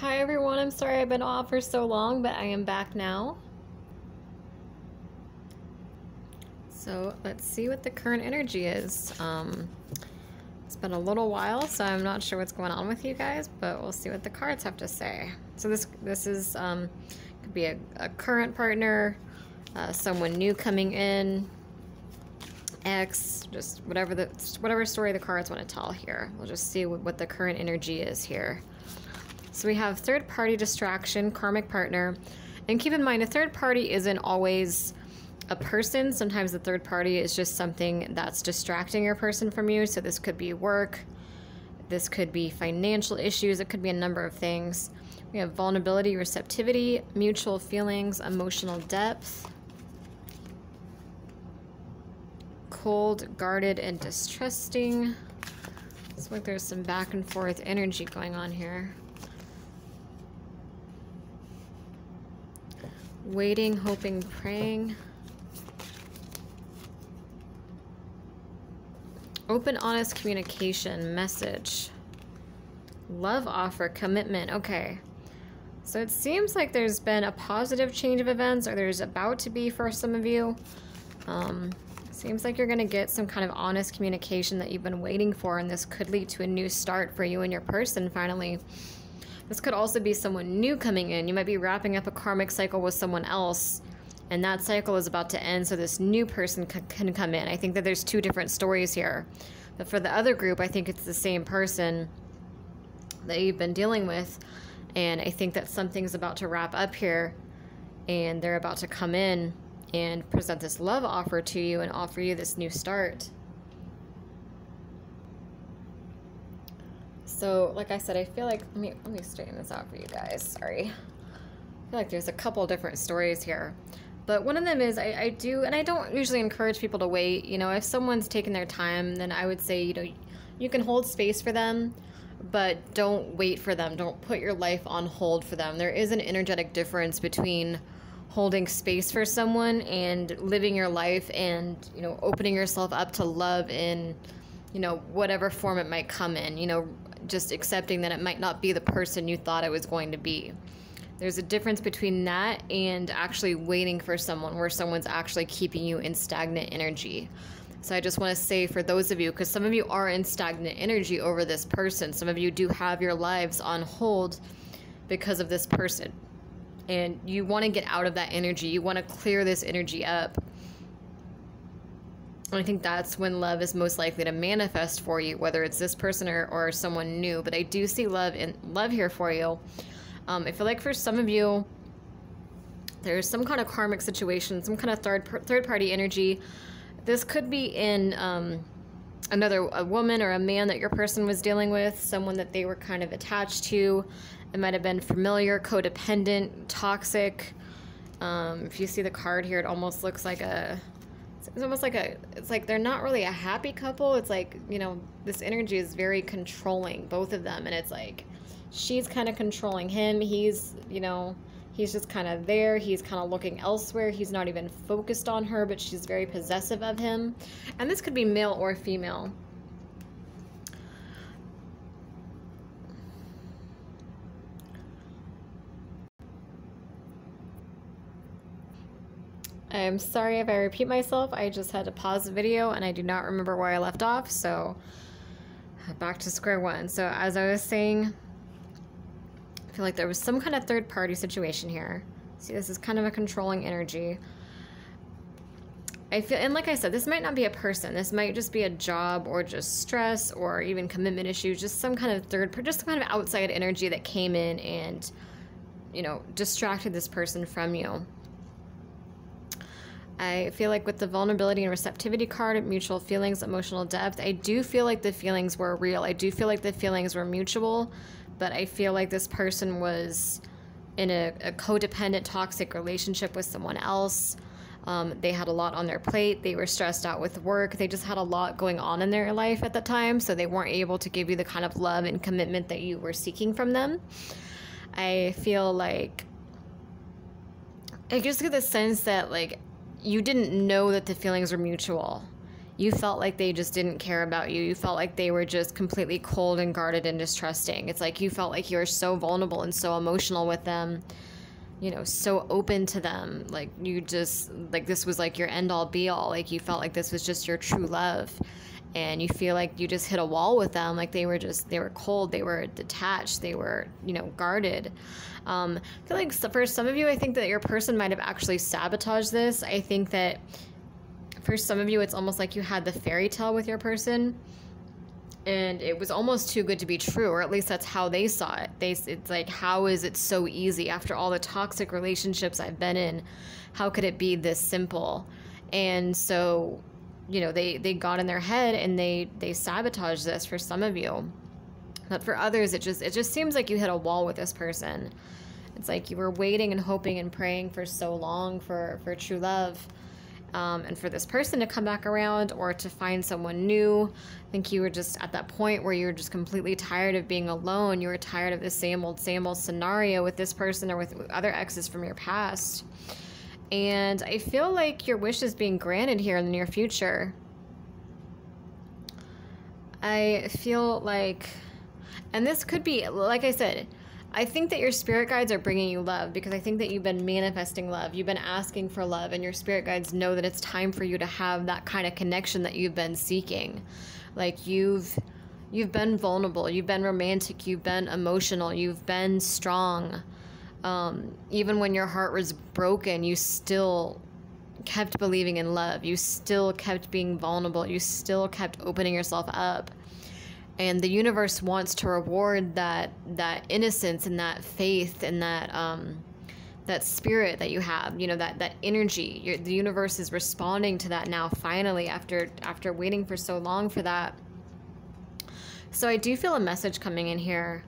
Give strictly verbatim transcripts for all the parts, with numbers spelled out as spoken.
Hi everyone, I'm sorry I've been off for so long, but I am back now. So let's see what the current energy is. Um, it's been a little while, so I'm not sure what's going on with you guys, but we'll see what the cards have to say. So this this is um, could be a, a current partner, uh, someone new coming in, ex, just whatever the whatever story the cards want to tell here. We'll just see what, what the current energy is here. So we have third party distraction, karmic partner, and keep in mind a third party isn't always a person. Sometimes the third party is just something that's distracting your person from you. So this could be work, this could be financial issues, it could be a number of things. We have vulnerability, receptivity, mutual feelings, emotional depth, cold, guarded, and distrusting. It's like there's some back and forth energy going on here. Waiting, hoping, praying. Open, honest communication, message, love offer, commitment. Okay, so it seems like there's been a positive change of events, or there's about to be for some of you. Um, seems like you're gonna get some kind of honest communication that you've been waiting for, and this could lead to a new start for you and your person finally. This could also be someone new coming in. You might be wrapping up a karmic cycle with someone else, and that cycle is about to end, so this new person can come in. I think that there's two different stories here. But for the other group, I think it's the same person that you've been dealing with, and I think that something's about to wrap up here, and they're about to come in and present this love offer to you and offer you this new start. So, like I said, I feel like, let me, let me straighten this out for you guys, sorry. I feel like there's a couple different stories here. But one of them is I, I do, and I don't usually encourage people to wait. You know, if someone's taking their time, then I would say, you know, you can hold space for them, but don't wait for them. Don't put your life on hold for them. There is an energetic difference between holding space for someone and living your life and, you know, opening yourself up to love in, you know, whatever form it might come in. You know, just accepting that it might not be the person you thought it was going to be. There's a difference between that and actually waiting for someone, where someone's actually keeping you in stagnant energy. So I just want to say for those of you, because some of you are in stagnant energy over this person, some of you do have your lives on hold because of this person, and you want to get out of that energy. You want to clear this energy up. And I think that's when love is most likely to manifest for you, whether it's this person or, or someone new. But I do see love in love here for you. Um, I feel like for some of you, there's some kind of karmic situation, some kind of third third party energy. This could be in um, another a woman or a man that your person was dealing with, someone that they were kind of attached to. It might have been familiar, codependent, toxic. Um, if you see the card here, it almost looks like a. It's almost like a. It's like they're not really a happy couple. It's like, you know, this energy is very controlling, both of them, and it's like. She's kind of controlling him. He's, you know, he's just kind of there. He's kind of looking elsewhere. He's not even focused on her, but she's very possessive of him. And this could be male or female. I'm sorry if I repeat myself. I just had to pause the video and I do not remember where I left off. So back to square one. So as I was saying, I feel like there was some kind of third party situation here. See, this is kind of a controlling energy. I feel, and like I said, this might not be a person. This might just be a job, or just stress, or even commitment issues, just some kind of third, just some kind of outside energy that came in and, you know, distracted this person from you. I feel like with the vulnerability and receptivity card, mutual feelings, emotional depth, I do feel like the feelings were real. I do feel like the feelings were mutual. But I feel like this person was in a, a codependent, toxic relationship with someone else. Um, they had a lot on their plate. They were stressed out with work. They just had a lot going on in their life at the time, so they weren't able to give you the kind of love and commitment that you were seeking from them. I feel like I just get the sense that, like, you didn't know that the feelings were mutual. You felt like they just didn't care about you. You felt like they were just completely cold and guarded and distrusting. It's like you felt like you were so vulnerable and so emotional with them, you know, so open to them. Like you just, like this was like your end all be all. Like you felt like this was just your true love. And you feel like you just hit a wall with them. Like they were just, they were cold, they were detached, they were, you know, guarded. Um, I feel like for some of you, I think that your person might have actually sabotaged this. I think that for some of you, it's almost like you had the fairy tale with your person and it was almost too good to be true, or at least that's how they saw it. They, it's like, how is it so easy? After all the toxic relationships I've been in, how could it be this simple? And so, you know, they, they got in their head and they, they sabotaged this for some of you. But for others, it just, it just seems like you hit a wall with this person. It's like you were waiting and hoping and praying for so long for, for true love. Um, and for this person to come back around or to find someone new. I think you were just at that point where you were just completely tired of being alone. You were tired of the same old, same old scenario with this person or with, with other exes from your past. And I feel like your wish is being granted here in the near future. I feel like, and this could be, like I said, I think that your spirit guides are bringing you love, because I think that you've been manifesting love. You've been asking for love, and your spirit guides know that it's time for you to have that kind of connection that you've been seeking. Like you've, you've been vulnerable. You've been romantic. You've been emotional. You've been strong. Um, even when your heart was broken, you still kept believing in love. You still kept being vulnerable. You still kept opening yourself up. And the universe wants to reward that, that innocence and that faith and that, um, that spirit that you have, you know, that, that energy. You're, the universe is responding to that now, finally, after, after waiting for so long for that. So I do feel a message coming in here.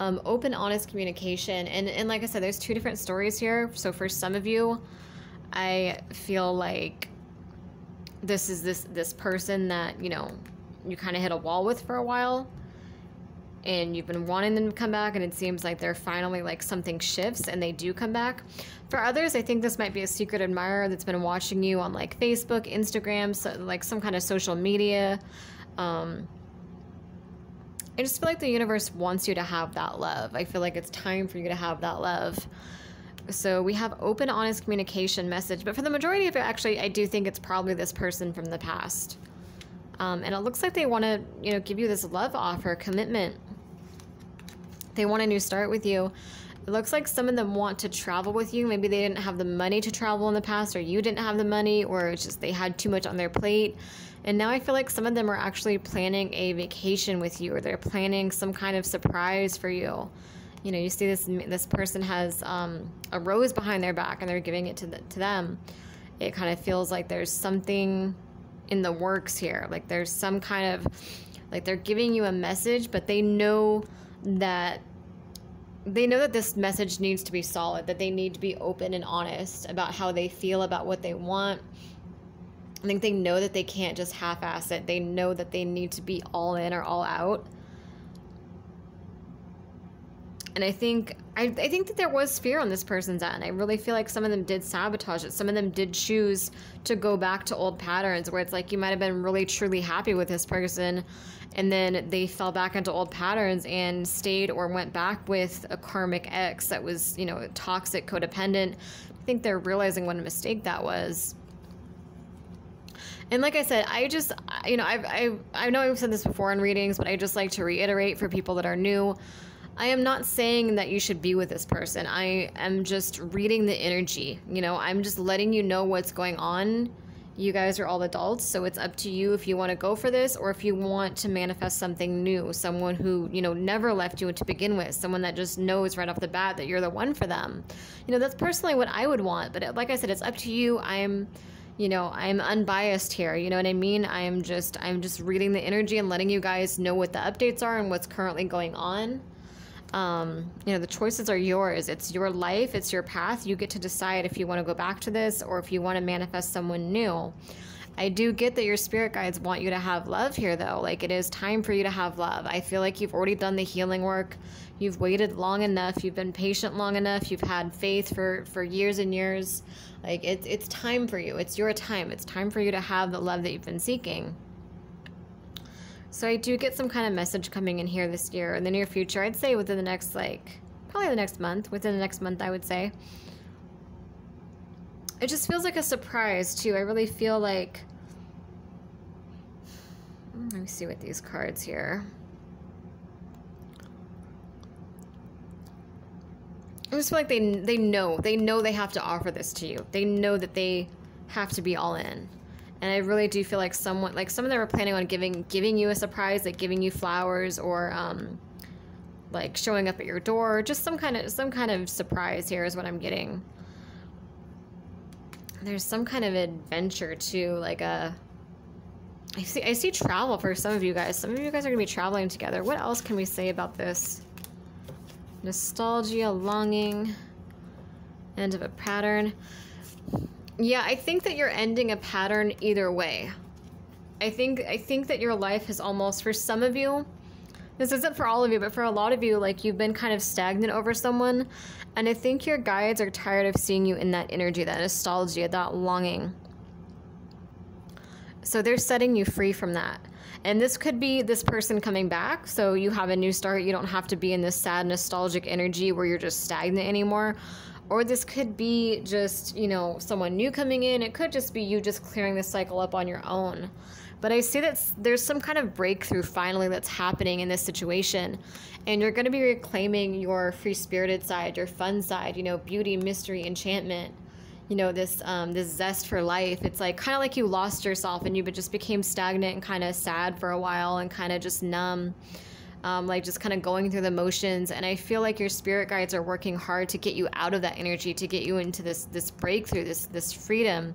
Um, open, honest communication. And, and like I said, there's two different stories here. So for some of you, I feel like this is this, this person that, you know, you kind of hit a wall with for a while and you've been wanting them to come back, and it seems like they're finally, like something shifts and they do come back. For others, I think this might be a secret admirer that's been watching you on like Facebook, Instagram, so, like some kind of social media. Um, I just feel like the universe wants you to have that love. I feel like it's time for you to have that love. So we have open, honest communication message, but for the majority of it, actually, I do think it's probably this person from the past. Um, and it looks like they want to, you know, give you this love offer, commitment. They want a new start with you. It looks like some of them want to travel with you. Maybe they didn't have the money to travel in the past, or you didn't have the money, or it's just they had too much on their plate. And now I feel like some of them are actually planning a vacation with you, or they're planning some kind of surprise for you. You know, you see this this person has um, a rose behind their back, and they're giving it to, the, to them. It kind of feels like there's something in the works here. Like there's some kind of, like they're giving you a message, but they know that they know that this message needs to be solid, that they need to be open and honest about how they feel about what they want. I think they know that they can't just half-ass it. They know that they need to be all in or all out. And I think, I, I think that there was fear on this person's end. I really feel like some of them did sabotage it. Some of them did choose to go back to old patterns, where it's like you might have been really truly happy with this person, and then they fell back into old patterns and stayed or went back with a karmic ex that was, you know, toxic, codependent. I think they're realizing what a mistake that was. And like I said, I just, you know, I've, I've, I know I've said this before in readings, but I just like to reiterate for people that are new. I am not saying that you should be with this person. I am just reading the energy. You know, I'm just letting you know what's going on. You guys are all adults, so it's up to you if you want to go for this, or if you want to manifest something new, someone who, you know, never left you to begin with, someone that just knows right off the bat that you're the one for them. You know, that's personally what I would want. But like I said, it's up to you. I'm... You know, I'm unbiased here. You know what I mean? I'm just, I'm just reading the energy and letting you guys know what the updates are and what's currently going on. Um, you know, the choices are yours. It's your life. It's your path. You get to decide if you want to go back to this or if you want to manifest someone new. I do get that your spirit guides want you to have love here, though. Like, it is time for you to have love. I feel like you've already done the healing work. You've waited long enough. You've been patient long enough. You've had faith for, for years and years. Like, it, it's time for you. It's your time. It's time for you to have the love that you've been seeking. So I do get some kind of message coming in here this year, in the near future. I'd say within the next, like, probably the next month. Within the next month, I would say. It just feels like a surprise, too. I really feel like... Let me see what these cards here. I just feel like they, they know. They know they have to offer this to you. They know that they have to be all in. And I really do feel like someone, like some of them are planning on giving giving you a surprise, like giving you flowers or um, like showing up at your door. Just some kind of some kind of surprise here is what I'm getting. There's some kind of adventure too, like a. I see I see travel for some of you guys. Some of you guys are gonna be traveling together. What else can we say about this? Nostalgia, longing, end of a pattern. Yeah, I think that you're ending a pattern either way. I think I think that your life has almost, for some of you, this isn't for all of you, but for a lot of you, like you've been kind of stagnant over someone, and I think your guides are tired of seeing you in that energy, that nostalgia, that longing. So they're setting you free from that. And this could be this person coming back, so you have a new start. You don't have to be in this sad, nostalgic energy where you're just stagnant anymore. Or this could be just, you know, someone new coming in. It could just be you just clearing the cycle up on your own. But I see that there's some kind of breakthrough finally that's happening in this situation. And you're going to be reclaiming your free-spirited side, your fun side, you know, beauty, mystery, enchantment. You know, this um, this zest for life. It's like kind of like you lost yourself and you just became stagnant and kind of sad for a while and kind of just numb. Um, like just kind of going through the motions, and I feel like your spirit guides are working hard to get you out of that energy, to get you into this this breakthrough, this this freedom.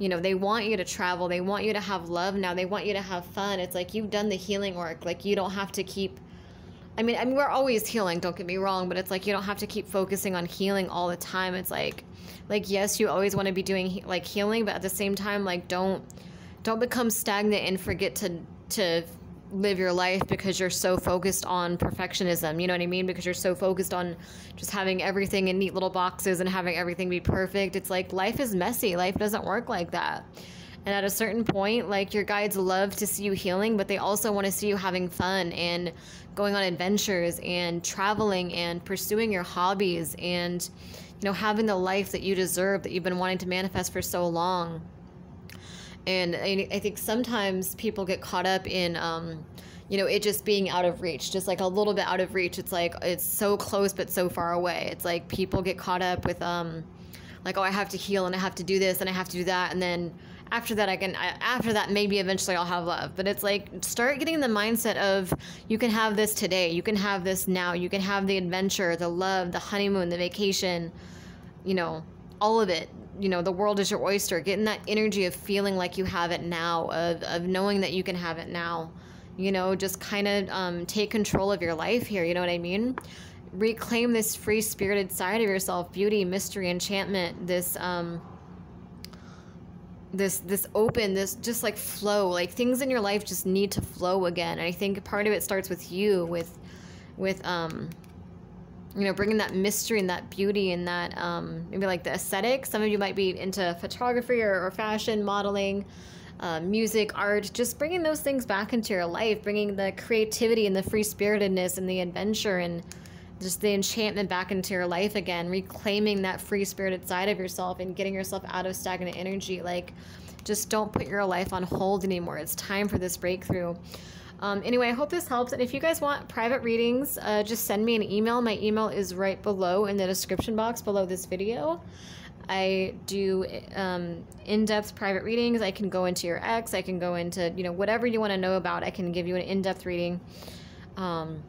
You know, they want you to travel, they want you to have love now, they want you to have fun. It's like you've done the healing work, like you don't have to keep. I mean, I mean, we're always healing, don't get me wrong, but it's like you don't have to keep focusing on healing all the time. It's like, like yes, you always want to be doing like healing, but at the same time, like don't don't become stagnant and forget to to. live your life because you're so focused on perfectionism, you know what I mean? Because you're so focused on just having everything in neat little boxes and having everything be perfect. It's like life is messy. Life doesn't work like that. And at a certain point, like your guides love to see you healing, but they also want to see you having fun and going on adventures and traveling and pursuing your hobbies and, you know, having the life that you deserve, that you've been wanting to manifest for so long. And I think sometimes people get caught up in, um, you know, it just being out of reach, just like a little bit out of reach. It's like it's so close, but so far away. It's like people get caught up with um, like, oh, I have to heal and I have to do this and I have to do that. And then after that, I can I, after that, maybe eventually I'll have love. But it's like start getting the mindset of you can have this today. You can have this now. You can have the adventure, the love, the honeymoon, the vacation, you know, all of it. You know, the world is your oyster. Getting that energy of feeling like you have it now, of, of knowing that you can have it now. You know, just kind of um, take control of your life here. You know what I mean? Reclaim this free-spirited side of yourself, beauty, mystery, enchantment, this, um, this, this open, this just like flow. Like things in your life just need to flow again. And I think part of it starts with you, with, with, um, you know, bringing that mystery and that beauty and that um, maybe like the aesthetic. Some of you might be into photography or, or fashion, modeling, uh, music, art. Just bringing those things back into your life, bringing the creativity and the free-spiritedness and the adventure and just the enchantment back into your life again. Reclaiming that free-spirited side of yourself and getting yourself out of stagnant energy. Like, just don't put your life on hold anymore. It's time for this breakthrough. Um, anyway, I hope this helps. And if you guys want private readings, uh, just send me an email. My email is right below in the description box below this video. I do um, in-depth private readings. I can go into your ex. I can go into, you know, whatever you want to know about. I can give you an in-depth reading. Um,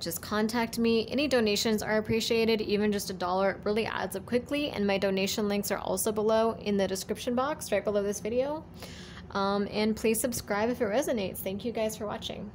just contact me. Any donations are appreciated. Even just a dollar really adds up quickly. And my donation links are also below in the description box right below this video. Um, and please subscribe if it resonates. Thank you guys for watching.